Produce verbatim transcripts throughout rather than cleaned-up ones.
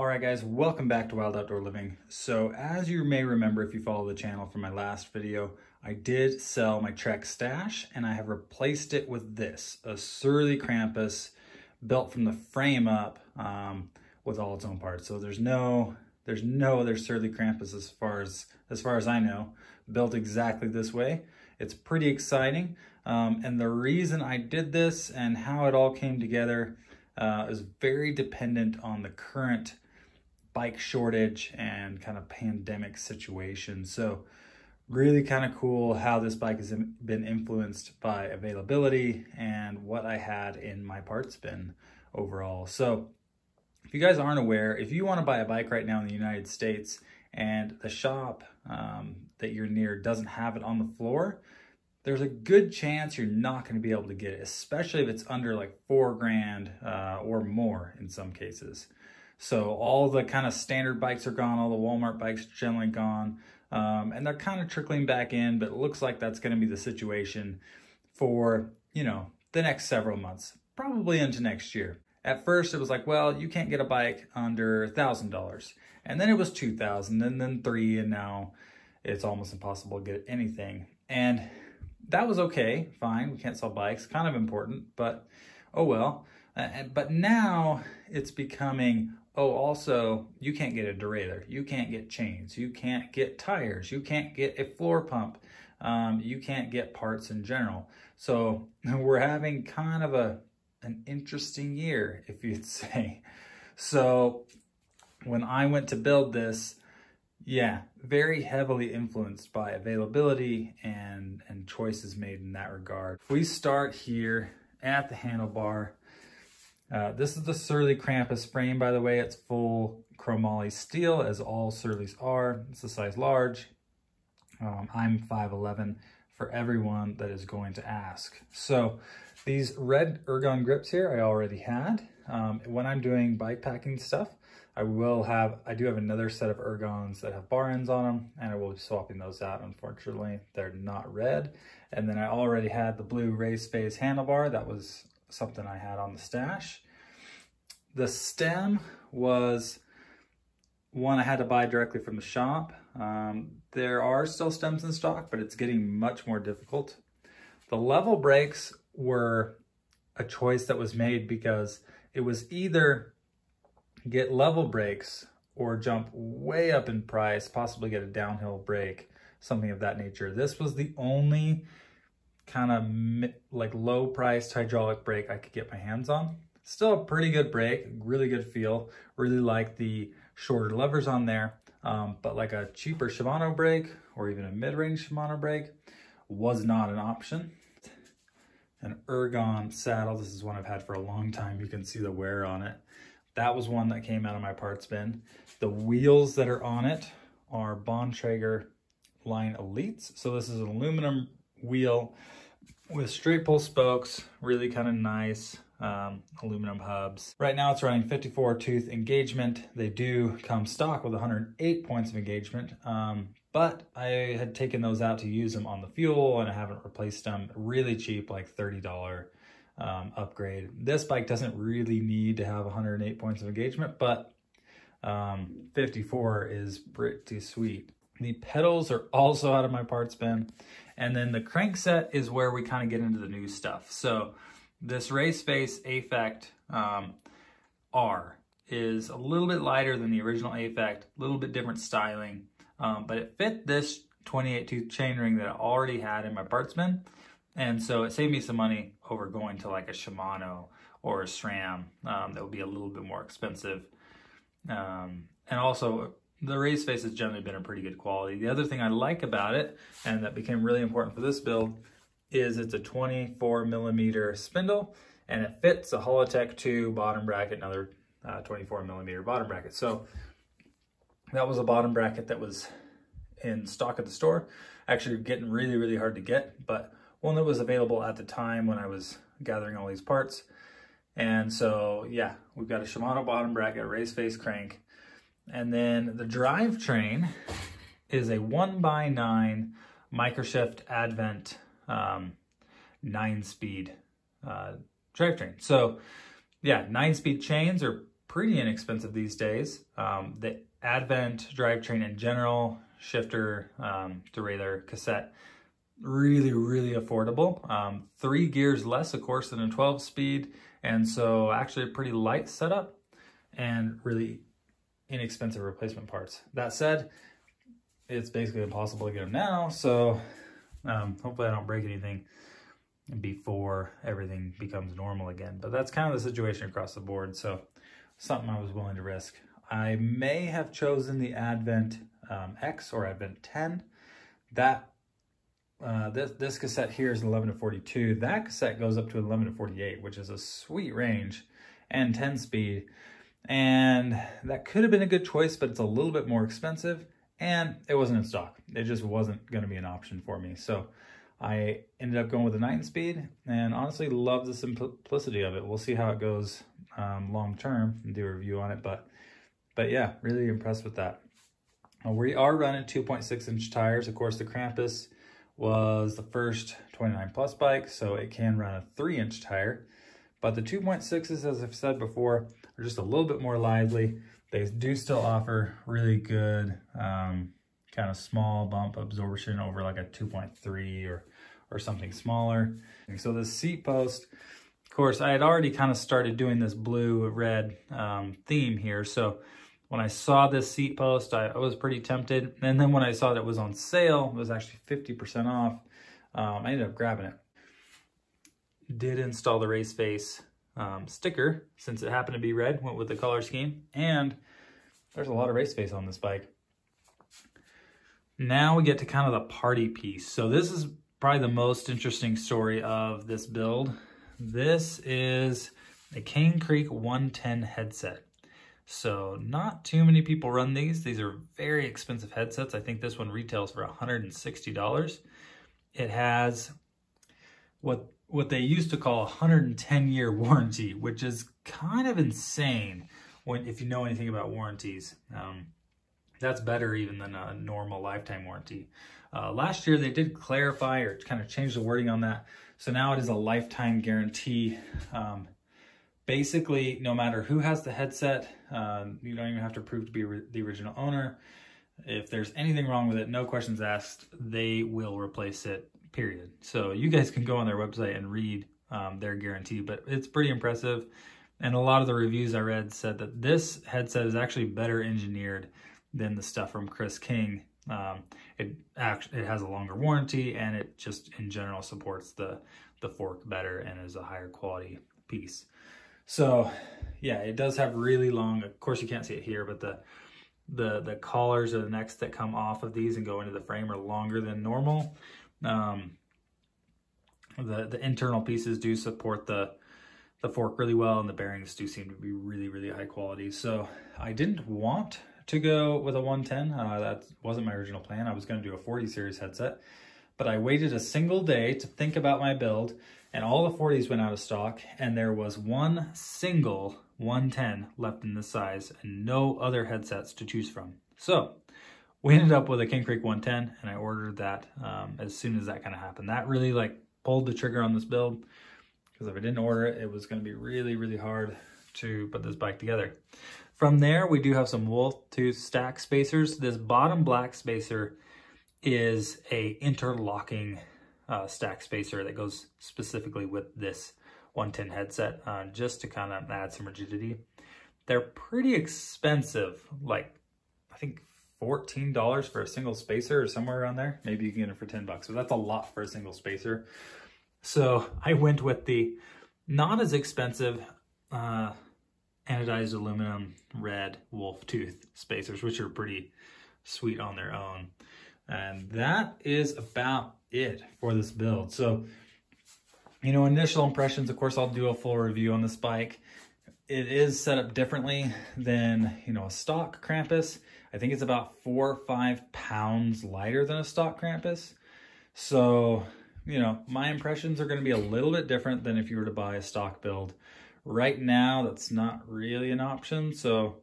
All right guys, welcome back to Wild Outdoor Living. So as you may remember if you follow the channel from my last video, I did sell my Trek Stache and I have replaced it with this, a Surly Krampus built from the frame up um, with all its own parts. So there's no there's no other Surly Krampus as far as, as far as I know, built exactly this way. It's pretty exciting. Um, and the reason I did this and how it all came together uh, is very dependent on the current bike shortage and kind of pandemic situation. So really kind of cool how this bike has been influenced by availability and what I had in my parts bin overall. So if you guys aren't aware, if you want to buy a bike right now in the United States and the shop um, that you're near doesn't have it on the floor, there's a good chance you're not going to be able to get it, especially if it's under like four grand uh, or more in some cases. So all the kind of standard bikes are gone, all the Walmart bikes are generally gone, um, and they're kind of trickling back in, but it looks like that's gonna be the situation for, you know, the next several months, probably into next year. At first it was like, well, you can't get a bike under a thousand dollars. And then it was two thousand and then three, and now it's almost impossible to get anything. And that was okay, fine, we can't sell bikes, kind of important, but oh well. Uh, but now it's becoming, oh, also, you can't get a derailleur, you can't get chains, you can't get tires, you can't get a floor pump, um, you can't get parts in general. So we're having kind of a an interesting year, if you'd say. So when I went to build this, yeah, very heavily influenced by availability and, and choices made in that regard. If we start here at the handlebar, Uh, this is the Surly Krampus frame, by the way. It's full chromoly steel, as all Surlys are. It's a size large. Um, I'm five eleven for everyone that is going to ask. So these red Ergon grips here I already had. Um, when I'm doing bike packing stuff, I will have, I do have another set of Ergons that have bar ends on them, and I will be swapping those out, unfortunately. They're not red. And then I already had the blue Race Face handlebar. That was something I had on the stash. The stem was one I had to buy directly from the shop. Um, there are still stems in stock, but it's getting much more difficult. The level brakes were a choice that was made because it was either get level brakes or jump way up in price, possibly get a downhill brake, something of that nature. This was the only kind of like low priced hydraulic brake I could get my hands on. Still a pretty good brake, really good feel. Really like the shorter levers on there, um, but like a cheaper Shimano brake or even a mid-range Shimano brake was not an option. An Ergon saddle, this is one I've had for a long time. You can see the wear on it. That was one that came out of my parts bin. The wheels that are on it are Bontrager Line Elites. So this is an aluminum wheel with straight pull spokes, really kind of nice um, aluminum hubs. Right now it's running fifty-four tooth engagement. They do come stock with one hundred eight points of engagement, um, but I had taken those out to use them on the fuel and I haven't replaced them. Really cheap, like thirty dollar um, upgrade. This bike doesn't really need to have one hundred eight points of engagement, but um, fifty-four is pretty sweet. The pedals are also out of my parts bin. And then the crankset is where we kind of get into the new stuff. So this Race Face Affect um, R is a little bit lighter than the original Affect, a little bit different styling, um, but it fit this twenty-eight tooth chainring that I already had in my parts bin. And so it saved me some money over going to like a Shimano or a SRAM um, that would be a little bit more expensive. Um, and also, the Race Face has generally been a pretty good quality. The other thing I like about it, and that became really important for this build, is it's a twenty-four millimeter spindle, and it fits a Hollowtech two bottom bracket, another uh, twenty-four millimeter bottom bracket. So that was a bottom bracket that was in stock at the store. Actually getting really, really hard to get, but one that was available at the time when I was gathering all these parts. And so, yeah, we've got a Shimano bottom bracket, Race Face crank. And then the drivetrain is a one by nine MicroShift Advent um, nine speed uh, drivetrain. So yeah, nine speed chains are pretty inexpensive these days. Um, the Advent drivetrain in general, shifter, um, derailleur, cassette, really, really affordable. Um, three gears less, of course, than a twelve speed. And so actually a pretty light setup and really inexpensive replacement parts. That said, it's basically impossible to get them now. So um, hopefully I don't break anything before everything becomes normal again. But that's kind of the situation across the board. So something I was willing to risk. I may have chosen the Advent um, X or Advent ten. That Uh, this, this cassette here is eleven to forty-two. That cassette goes up to eleven to forty-eight, which is a sweet range, and ten speed. And that could have been a good choice, but it's a little bit more expensive and it wasn't in stock. It just wasn't going to be an option for me. So I ended up going with a nine speed and honestly love the simplicity of it. We'll see how it goes um, long term and do a review on it. But, but yeah, really impressed with that. Uh, we are running two point six inch tires. Of course, the Krampus was the first twenty-nine plus bike, so it can run a three inch tire, but the two point sixes, as I've said before, are just a little bit more lively. They do still offer really good um, kind of small bump absorption over like a two point three or or something smaller. And so the seat post, of course, I had already kind of started doing this blue red um, theme here, so when I saw this seat post, I, I was pretty tempted. And then when I saw that it was on sale, it was actually fifty percent off, um, I ended up grabbing it. Did install the Race Face um, sticker, since it happened to be red, went with the color scheme. And there's a lot of Race Face on this bike. Now we get to kind of the party piece. So this is probably the most interesting story of this build. This is a Cane Creek one ten headset. So not too many people run these. These are very expensive headsets. I think this one retails for one hundred sixty dollars. It has what what they used to call a one hundred ten year warranty, which is kind of insane when if you know anything about warranties. Um, that's better even than a normal lifetime warranty. Uh, last year they did clarify or kind of change the wording on that. So now it is a lifetime guarantee. Um, Basically, no matter who has the headset, um, you don't even have to prove to be the original owner. If there's anything wrong with it, no questions asked, they will replace it, period. So you guys can go on their website and read um, their guarantee, but it's pretty impressive. And a lot of the reviews I read said that this headset is actually better engineered than the stuff from Chris King. Um, it, act it has a longer warranty, and it just in general supports the, the fork better and is a higher quality piece. So yeah, it does have really long, of course you can't see it here, but the the the collars or the necks that come off of these and go into the frame are longer than normal. Um, the, the internal pieces do support the, the fork really well, and the bearings do seem to be really, really high quality. So I didn't want to go with a one ten. Uh, that wasn't my original plan. I was going to do a forty series headset, but I waited a single day to think about my build. And all the forties went out of stock, and there was one single one ten left in this size and no other headsets to choose from. So we ended up with a Cane Creek one ten, and I ordered that um, as soon as that kind of happened. That really like pulled the trigger on this build, because if I didn't order it, it was going to be really, really hard to put this bike together. From there, we do have some Wolf Tooth stack spacers. This bottom black spacer is a interlocking Uh, stack spacer that goes specifically with this one ten headset, uh, just to kind of add some rigidity. They're pretty expensive, like I think fourteen dollars for a single spacer or somewhere around there. Maybe you can get it for ten bucks, but that's a lot for a single spacer. So I went with the not as expensive uh, anodized aluminum red Wolf Tooth spacers, which are pretty sweet on their own. And that is about it for this build. So, you know, initial impressions, of course, I'll do a full review on this bike. It is set up differently than, you know, a stock Krampus. I think it's about four or five pounds lighter than a stock Krampus. So, you know, my impressions are going to be a little bit different than if you were to buy a stock build. Right now, that's not really an option. So,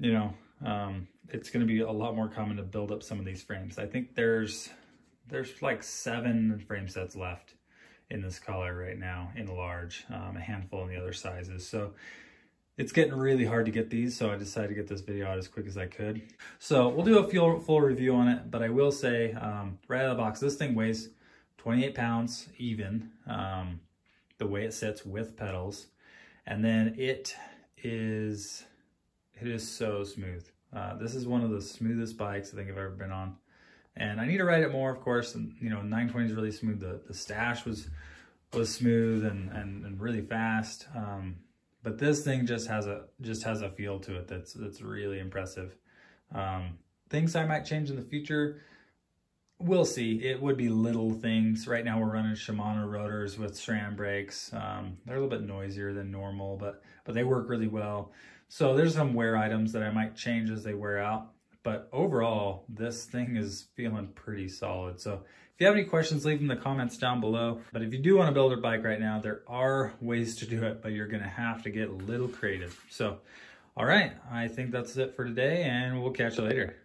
you know, um, it's going to be a lot more common to build up some of these frames. I think there's there's like seven frame sets left in this color right now in large, um, a handful in the other sizes. So It's getting really hard to get these, so I decided to get this video out as quick as I could. So we'll do a full, full review on it, but I will say, um, right out of the box, this thing weighs twenty-eight pounds even, um, the way it sits with pedals. And then it is, it is so smooth. Uh, this is one of the smoothest bikes I think I've ever been on. And I need to ride it more, of course, and you know, nine twenty is really smooth. The, the Stache was, was smooth and, and, and really fast. Um, But this thing just has a just has a feel to it that's that's really impressive. Um, things I might change in the future, we'll see. It would be little things. Right now we're running Shimano rotors with SRAM brakes. Um, they're a little bit noisier than normal, but but they work really well. So there's some wear items that I might change as they wear out. But overall, this thing is feeling pretty solid. So if you have any questions, leave them in the comments down below. But if you do want to build a bike right now, there are ways to do it, but you're going to have to get a little creative. So, all right, I think that's it for today, and we'll catch you later.